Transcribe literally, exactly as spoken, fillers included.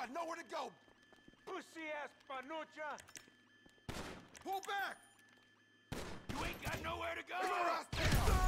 got nowhere to go! Pussy-ass panucha! Pull back! You ain't got nowhere to go! Put your ass down!